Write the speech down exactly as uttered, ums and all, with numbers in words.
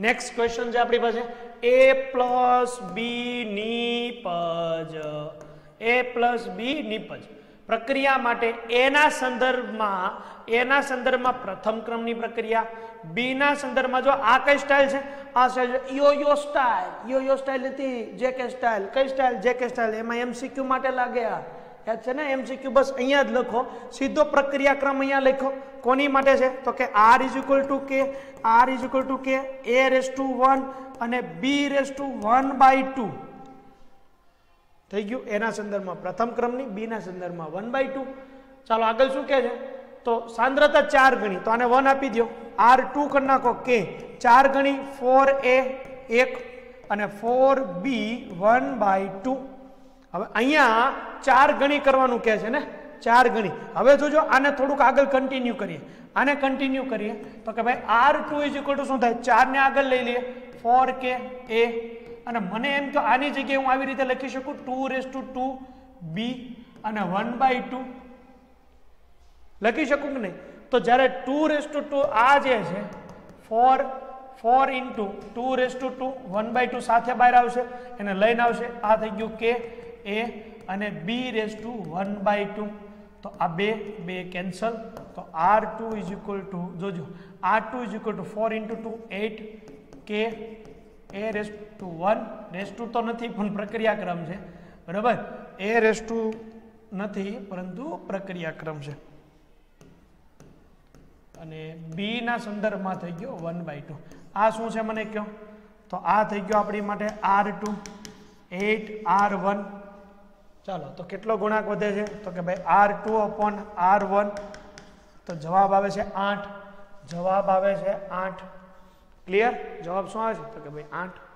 Next question है अपनी पास ए प्लस बी निपज ए प्लस बी निपज प्रक्रिया माटे ए ना संदर्भ में ए ना संदर्भ में प्रथम क्रमनी प्रक्रिया बी ना संदर्भ में जो आ कई स्टाइल है आ स्टाइल यो यो स्टाइल यो यो स्टाइल थी जे के स्टाइल कई स्टाइल जे के स्टाइल एम एमसीक्यू माटे लागे आ याद है ना एमसीक्यू बस अहींया ज लखो सीधो प्रक्रिया क्रम अहींया लखो कोनी माटे छे तो के R is equal to K R is equal to K A raise to one अने B raise to one by two थई गयुं एना संदर्भमां प्रथम क्रमनी बी ना संदर्भमां वन बाय टू। चलो आगळ शुं कहे छे तो सांद्रता चार गणी तो आने वन आपी दो आर टू कर नाखो के चार गणी फोर ए एक अने four B one by two. हवे अहींया चार गणी करवानुं कहे छे ने चार गणी हवे जोजो आने थोड़ुंक आगळ कंटीन्यू करीए आने कंटीन्यू करीए तो के भाई R two is equal to शुं थाय चार ने आगळ लई लईए फोर के ए अने मने एम कहो आनी जगह हूँ आवी रीते लखी शकू two raise to two B अने वन बाय टू लखी शकू नहीं तो जयरे टू रेस टू टू आ जे छे four four into two raise to two one by two साथे बहार आवशे एने लईने आवशे आ थई गयुं के ए अने B raise to one by two तो आ बे बे केन्सल तो R two is equal to जोजो R two is equal to four into two eight K A raise to one raise to two नहीं प्रक्रिया क्रम है बराबर ए रेस टू नहीं परंतु प्रक्रिया क्रम है बी ना संदर्भ में थी गयो वन बाय टू। आ शू है मैंने क्यों तो आ थी गयो अपनी R two eight R one. चलो तो कितलो गुणांक वधे छे तो कि भाई R two upon R one तो जवाब आवे छे आठ जवाब आवे छे आठ क्लियर जवाब शू आठ।